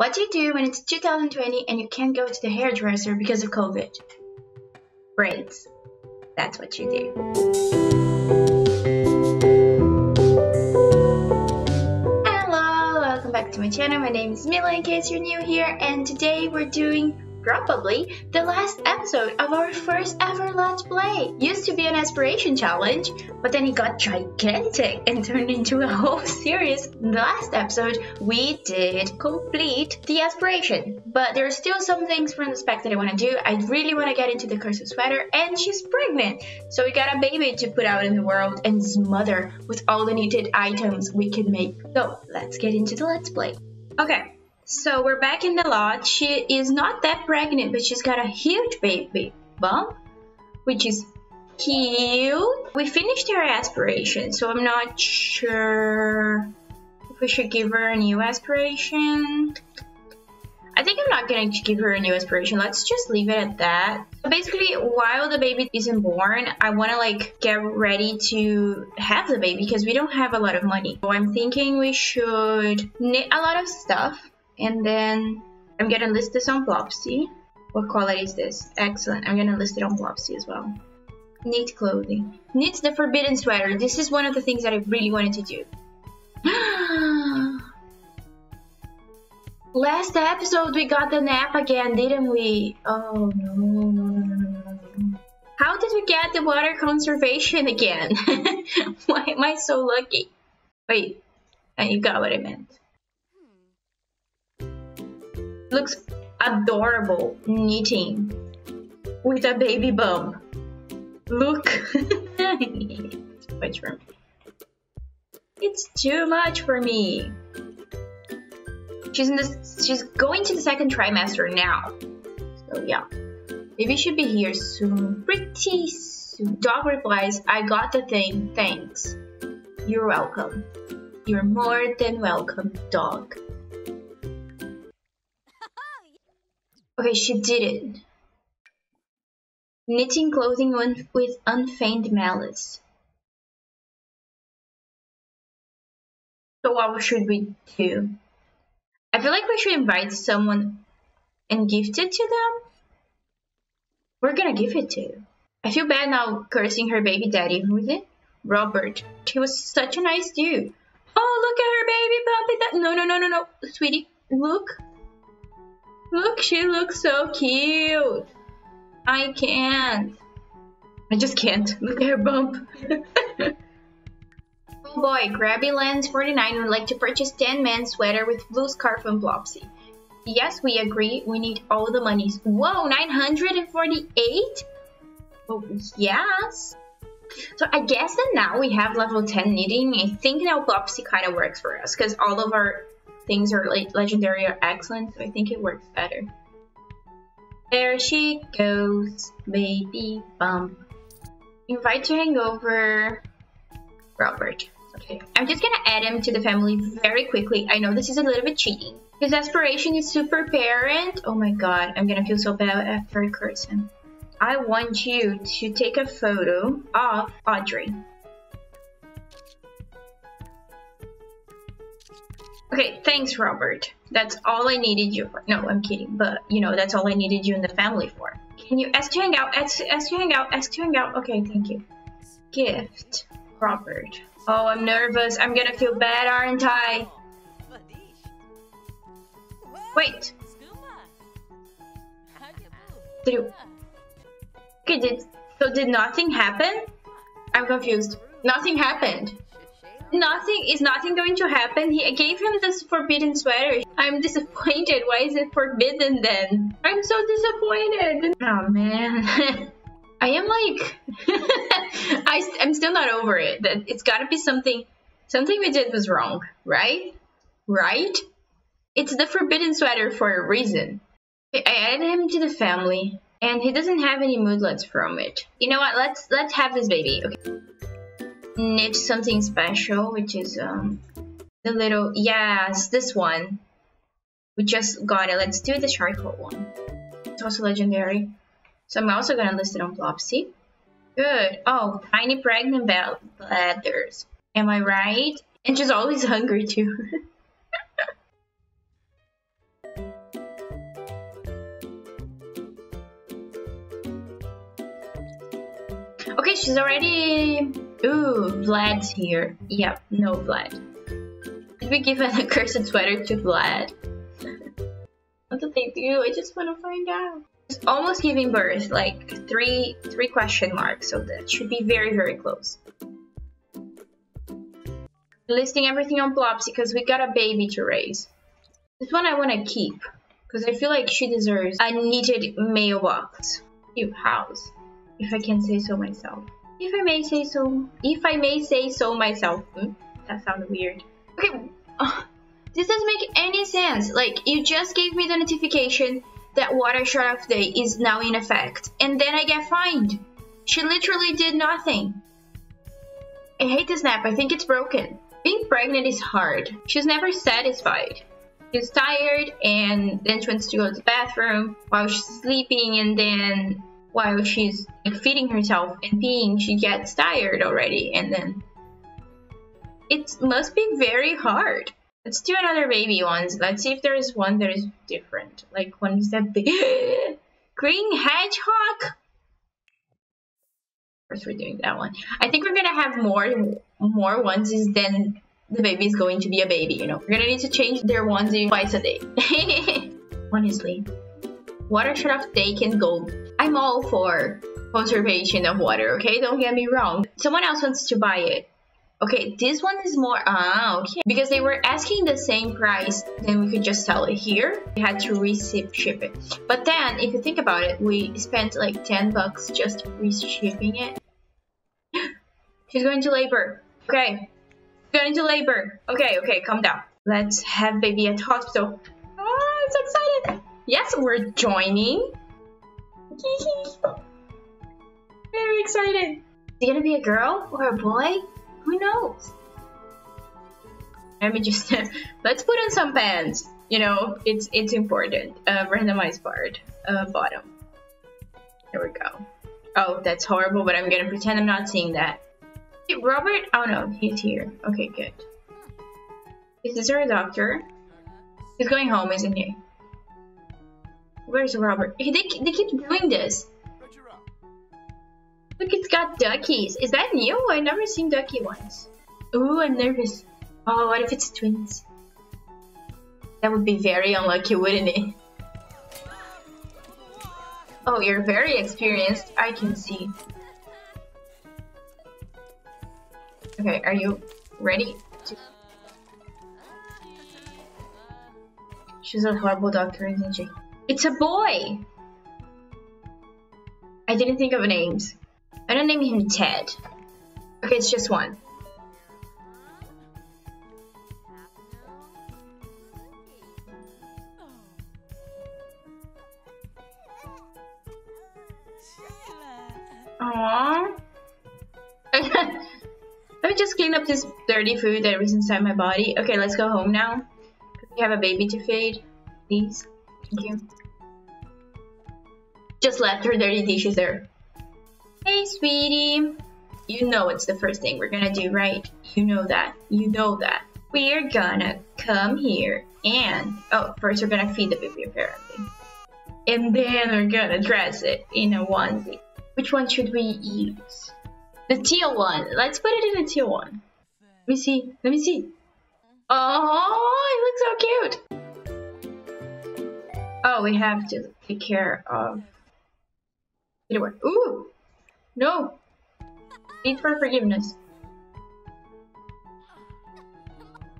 What do you do when it's 2020 and you can't go to the hairdresser because of COVID? Braids. That's what you do. Hello, welcome back to my channel. My name is Mila in case you're new here, and today we're doing probably the last episode of our first ever Let's Play. Used to be an aspiration challenge, but then it got gigantic and turned into a whole series. In the last episode, we did complete the aspiration, but there are still some things from the spec that I want to do. I really want to get into the Cursive Sweater, and she's pregnant, so we got a baby to put out in the world and smother with all the needed items we can make. So let's get into the Let's Play. Okay. So we're back in the lot. She is not that pregnant, but she's got a huge baby bump, which is cute. We finished her aspiration, so I'm not sure if we should give her a new aspiration. I think I'm not going to give her a new aspiration. Let's just leave it at that. So basically, while the baby isn't born, I want to like get ready to have the baby because we don't have a lot of money. So I'm thinking we should knit a lot of stuff. And then I'm gonna list this on Plopsy. What quality is this? Excellent. I'm gonna list it on Plopsy as well. Knit clothing. Knit the forbidden sweater. This is one of the things that I really wanted to do. Last episode we got the nap again, didn't we? Oh no. How did we get the water conservation again? Why am I so lucky? Wait, you got what I meant. Looks adorable knitting with a baby bump. Look. Wait for me. It's too much for me. She's going to the second trimester now. So yeah. Maybe she should be here soon. Pretty soon. Dog replies, I got the thing, thanks. You're welcome. You're more than welcome, dog. Okay, she did it. Knitting clothing with unfeigned malice. So what should we do? I feel like we should invite someone and gift it to them. We're gonna give it to. I feel bad now cursing her baby daddy. Who is it? Robert. He was such a nice dude. Oh, look at her baby puppy. No. Sweetie, look. Look, she looks so cute. I can't. I just can't. Look at her bump. Oh boy, GrabbyLens49 would like to purchase 10-man sweater with blue scarf and Plopsy. Yes, we agree. We need all the monies. Whoa, 948? Oh, yes. So I guess that now we have level 10 knitting. I think now Plopsy kind of works for us because all of our things are legendary or excellent, so I think it works better. There she goes, baby bump. Invite to hang over Robert. Okay, I'm just gonna add him to the family very quickly. I know this is a little bit cheating. His aspiration is super parent. Oh my god, I'm gonna feel so bad after I curse him. I want you to take a photo of Audrey. Okay, thanks, Robert. That's all I needed you for. No, I'm kidding, but, you know, that's all I needed you in the family for. Can you ask to hang out? Ask to hang out? Ask to hang out? Okay, thank you. Gift. Robert. Oh, I'm nervous. I'm gonna feel bad, aren't I? Wait. Okay, so did nothing happen? I'm confused. Nothing happened. Is nothing going to happen? I gave him this forbidden sweater. I'm disappointed. Why is it forbidden then? I'm so disappointed. Oh man. I am like, I'm still not over it. That it's gotta be something we did was wrong, right? Right? It's the forbidden sweater for a reason. I added him to the family and he doesn't have any moodlets from it. You know what? Let's have this baby. Okay. Knit something special, which is the little, yes, this one. We just got it. Let's do the charcoal one. It's also legendary, so I'm also gonna list it on Plopsy. Good. Oh, tiny pregnant bladders, am I right? And she's always hungry too. Okay, she's already... Ooh, Vlad's here. Yep, no Vlad. Did we give an accursed sweater to Vlad? What did they do? I just want to find out. It's almost giving birth, like three question marks, so that should be very, very close. Listing everything on Plopsy because we got a baby to raise. This one I want to keep because I feel like she deserves a knitted mailbox. Cute house, if I can say so myself. If I may say so. If I may say so myself. That sounded weird. Okay, this doesn't make any sense. Like, you just gave me the notification that water shut-off day is now in effect, and then I get fined. She literally did nothing. I hate this nap. I think it's broken. Being pregnant is hard. She's never satisfied. She's tired, and then she wants to go to the bathroom while she's sleeping, and then while she's feeding herself and peeing, she gets tired already, and then it must be very hard. Let's do another baby ones. Let's see if there is one that is different. Like, one is that big. Green hedgehog! First, we're doing that one. I think we're gonna have more onesies than the baby is going to be a baby, you know. We're gonna need to change their onesie twice a day. Honestly. Water shut-off day can go. I'm all for conservation of water, okay? Don't get me wrong. Someone else wants to buy it. Okay, this one is more... Ah, okay. Because they were asking the same price, then we could just sell it here. We had to re-ship it. But then, if you think about it, we spent like 10 bucks just re-shipping it. She's going to labor. Okay. She's going to labor. Okay, okay, calm down. Let's have baby at hospital. Ah, I'm so excited. Yes, we're joining. Very excited. Is it gonna be a girl or a boy? Who knows? Let me just let's put on some pants. You know, it's important. Randomized part, bottom. There we go. Oh, that's horrible, but I'm gonna pretend I'm not seeing that. Hey, Robert? Oh no, he's here. Okay, good. Is this our doctor? He's going home, isn't he? Where's Robert? They keep doing this. Look, it's got duckies. Is that new? I've never seen ducky ones. Ooh, I'm nervous. Oh, what if it's twins? That would be very unlucky, wouldn't it? Oh, you're very experienced. I can see. Okay, are you ready? She's a horrible doctor, isn't she? It's a boy! I didn't think of names. I'm gonna name him Ted. Okay, it's just one. Aww. Let me just clean up this dirty food that was inside my body. Okay, let's go home now. We have a baby to feed. Please. Thank you. Just left her dirty dishes there. Hey, sweetie. You know it's the first thing we're gonna do, right? You know that. You know that. We're gonna come here and... Oh, first we're gonna feed the baby, apparently. And then we're gonna dress it in a onesie. Which one should we use? The teal one. Let's put it in the teal one. Let me see. Let me see. Oh, it looks so cute. Oh, we have to take care of... Ooh! No! It's for forgiveness.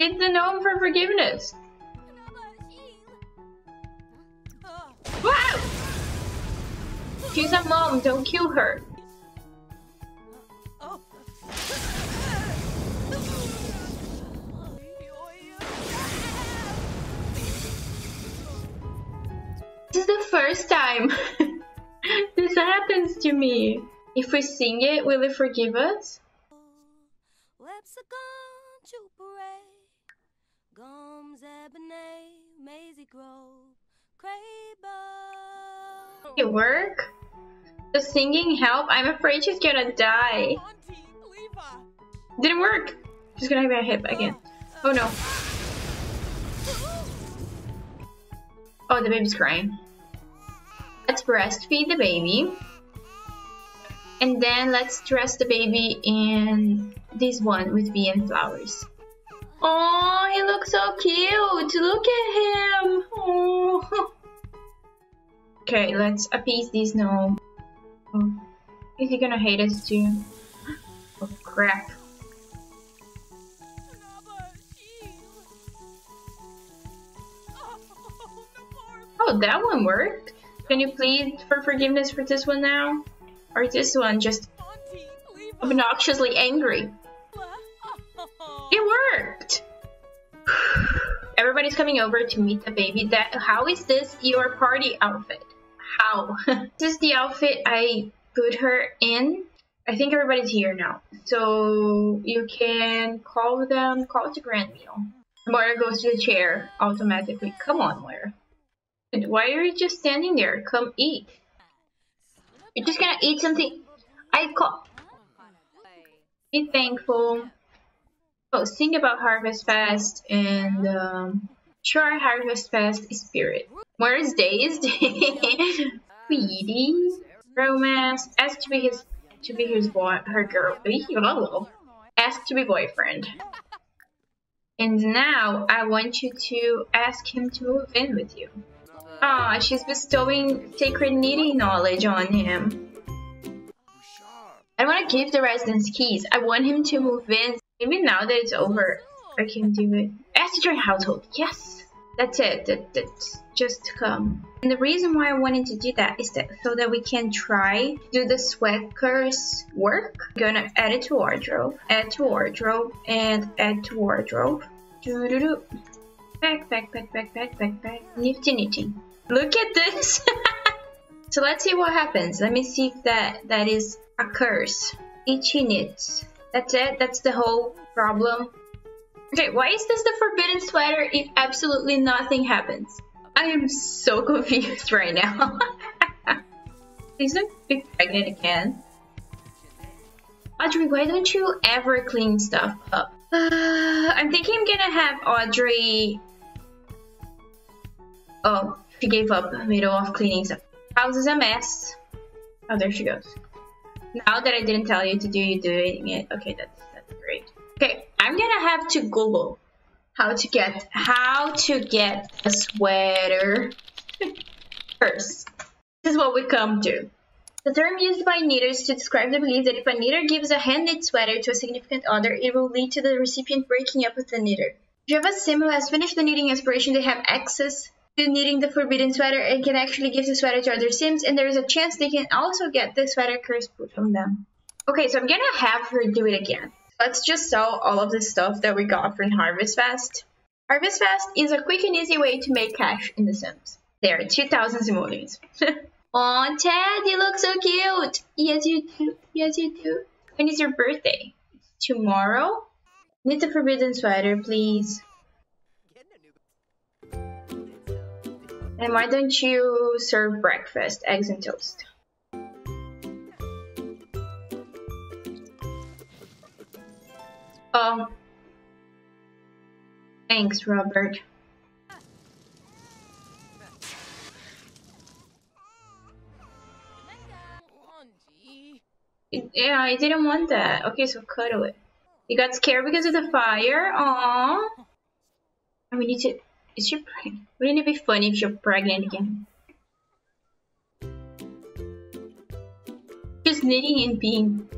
It's the gnome for forgiveness! Wow! She's a mom, don't kill her! This is the first time this happens to me. If we sing it, will it forgive us? It work? Does singing help? I'm afraid she's gonna die. Didn't work. She's gonna have a hip again. Oh no. Oh, the baby's crying. Let's breastfeed the baby. And then let's dress the baby in this one with bee and flowers. Oh, he looks so cute! Look at him! Oh. Okay, let's appease this now. Oh. Is he gonna hate us too? Oh crap. Oh, that one worked. Can you plead for forgiveness for this one now? Or is this one just obnoxiously angry? It worked! Everybody's coming over to meet the baby. How is this your party outfit? How? This is the outfit I put her in. I think everybody's here now. So you can call them, call to grand meal. Moira goes to the chair automatically. Come on, Moira. Why are you just standing there? Come eat. You're just gonna eat something. I call. Be thankful. Oh, sing about Harvest Fest and sure, Harvest Fest is spirit. Moira's dazed. Sweetie. Romance. Ask to be her girl. Ask to be boyfriend. And now I want you to ask him to move in with you. Ah, she's bestowing sacred knitting knowledge on him. I want to give the residence keys. I want him to move in. Maybe now that it's over, I can do it. Ask to join household. Yes, that's it. That's just come. And the reason why I wanted to do that is that so that we can try to do the sweat curse work. I'm gonna add it to wardrobe. Add to wardrobe and add to wardrobe. Do do do. Back, back, back, back, back, back, back. Nifty knitting. Look at this! So let's see what happens. Let me see if that is a curse. Itchy knits. That's it. That's the whole problem. Okay, why is this the forbidden sweater if absolutely nothing happens? I am so confused right now. Please don't be pregnant again. Audrey, why don't you ever clean stuff up? I'm thinking I'm gonna have Audrey... Oh, she gave up middle of cleaning stuff. House is a mess. Oh, there she goes. Now that I didn't tell you to do, you're doing it. Okay, that's great. Okay, I'm gonna have to Google how to get a sweater first. This is what we come to. The term used by knitters to describe the belief that if a knitter gives a hand-knit sweater to a significant other, it will lead to the recipient breaking up with the knitter. If you have a sim who has finished the knitting aspiration, they have access to knitting the forbidden sweater and can actually give the sweater to other sims, and there is a chance they can also get the sweater curse put on them. Okay, so I'm gonna have her do it again. Let's just sell all of the stuff that we got from Harvest Fest. Harvest Fest is a quick and easy way to make cash in the Sims. There are 2,000 simoleons. Oh, Ted, you look so cute! Yes, you do. Yes, you do. When is your birthday? Tomorrow? Knit the forbidden sweater, please. And why don't you serve breakfast? Eggs and toast. Oh. Thanks, Robert. Yeah, I didn't want that. Okay, so cuddle it. You got scared because of the fire? Aww. And we need to... Is she pregnant? Wouldn't it be funny if she's pregnant again? Just knitting and being.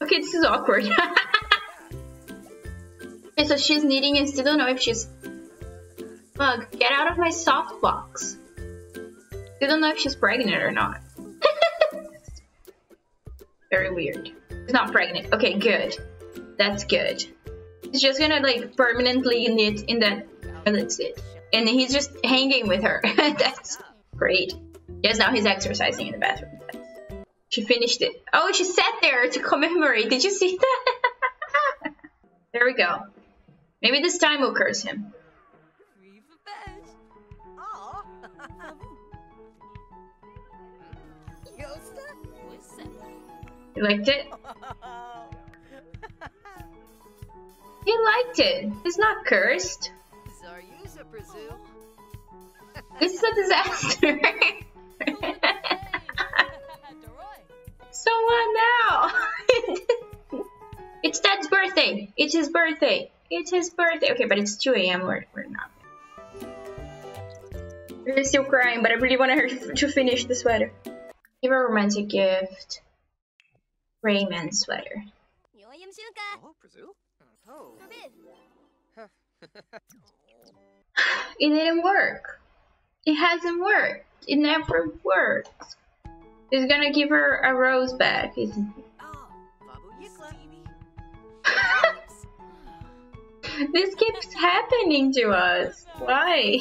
Okay, this is awkward. Okay, so she's knitting and still don't know if she's... Mug, get out of my softbox. They don't know if she's pregnant or not. Very weird. She's not pregnant. Okay, good. That's good. He's just gonna like permanently knit in that. That's it. And he's just hanging with her. That's great. Yes, now he's exercising in the bathroom. She finished it. Oh, she sat there to commemorate. Did you see that? There we go. Maybe this time we'll curse him. You liked it? He liked it. He's not cursed. This is a disaster. So what now? It's Dad's birthday. It's his birthday. It's his birthday. Okay, but it's 2 a.m. We're not. I'm still crying, but I really want her to finish the sweater. Give a romantic gift. Rayman's sweater. It didn't work. It hasn't worked. It never works. It's gonna give her a rose back, isn't it? This keeps happening to us. Why?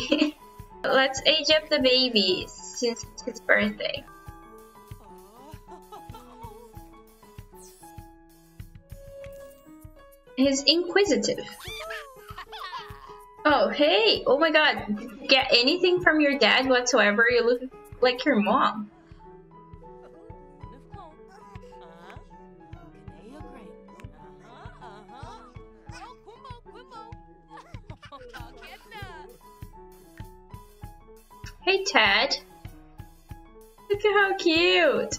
Let's age up the baby since it's his birthday. He's inquisitive. Oh, hey! Oh my god! Did you get anything from your dad whatsoever? You look like your mom. Hey, Ted! Look at how cute!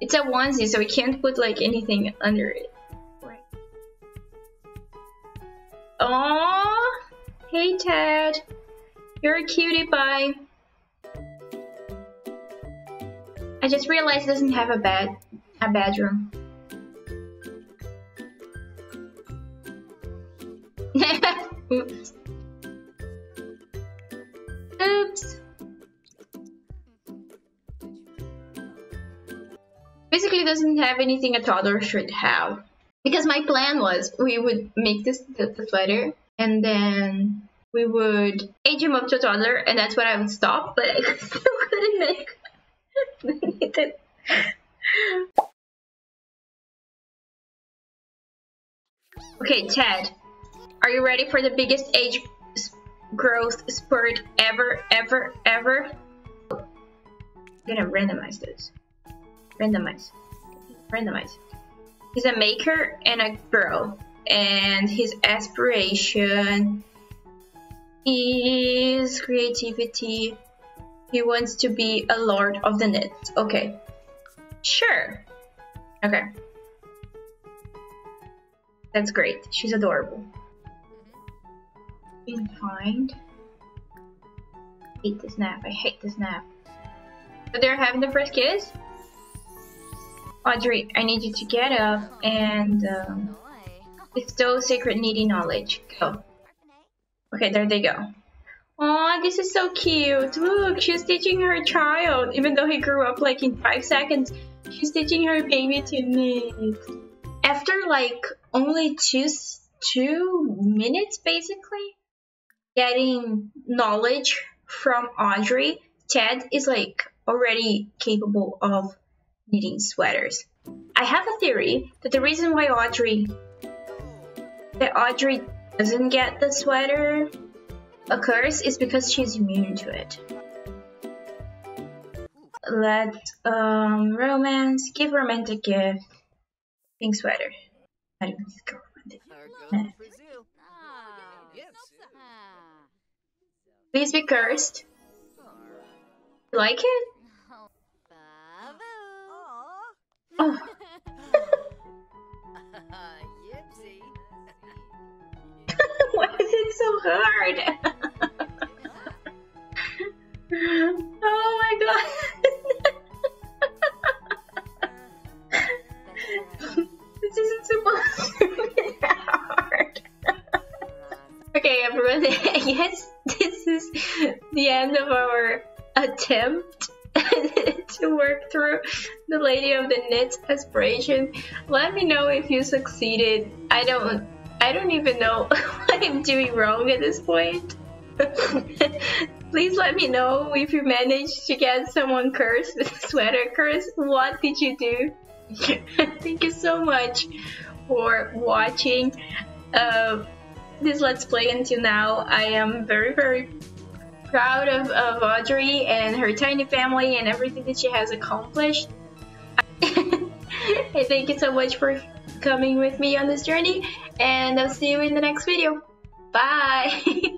It's a onesie, so we can't put like anything under it. Aww! Hey, Ted! You're a cutie pie! I just realized it doesn't have a bedroom. Oops. Oops! Basically it doesn't have anything a toddler should have. Because my plan was we would make this the sweater and then we would age him up to a toddler and that's when I would stop, but I still couldn't make it. Okay, Ted, are you ready for the biggest age growth spurt ever? I'm gonna randomize those. Randomize. He's a maker and a girl, and his aspiration is creativity. He wants to be a lord of the knits. Okay, sure. Okay, that's great. She's adorable. Inclined. Hate the snap. I hate the snap. But they're having the first kiss. Audrey, I need you to get up and bestow sacred needy knowledge. Go. Okay, there they go. Aw, this is so cute. Look, she's teaching her child. Even though he grew up like in 5 seconds, she's teaching her baby to knit. After like only two minutes, basically, getting knowledge from Audrey, Ted is like already capable of knitting sweaters. I have a theory that the reason why Audrey doesn't get the sweater occurs is because she's immune to it. Let romance give romantic gift. Pink sweater. I don't go romantic. Please be cursed. You like it? Oh. Why is it so hard? Oh my god. This isn't supposed to be that hard. Okay, everyone, I guess this is the end of our attempt to work through the Lady of the Knits aspiration. Let me know if you succeeded. I don't even know what I'm doing wrong at this point. Please let me know if you managed to get someone cursed with a sweater curse. What did you do? Thank you so much for watching this Let's Play until now. I am very, very proud of Audrey and her tiny family and everything that she has accomplished. I thank you so much for coming with me on this journey, and I'll see you in the next video. Bye!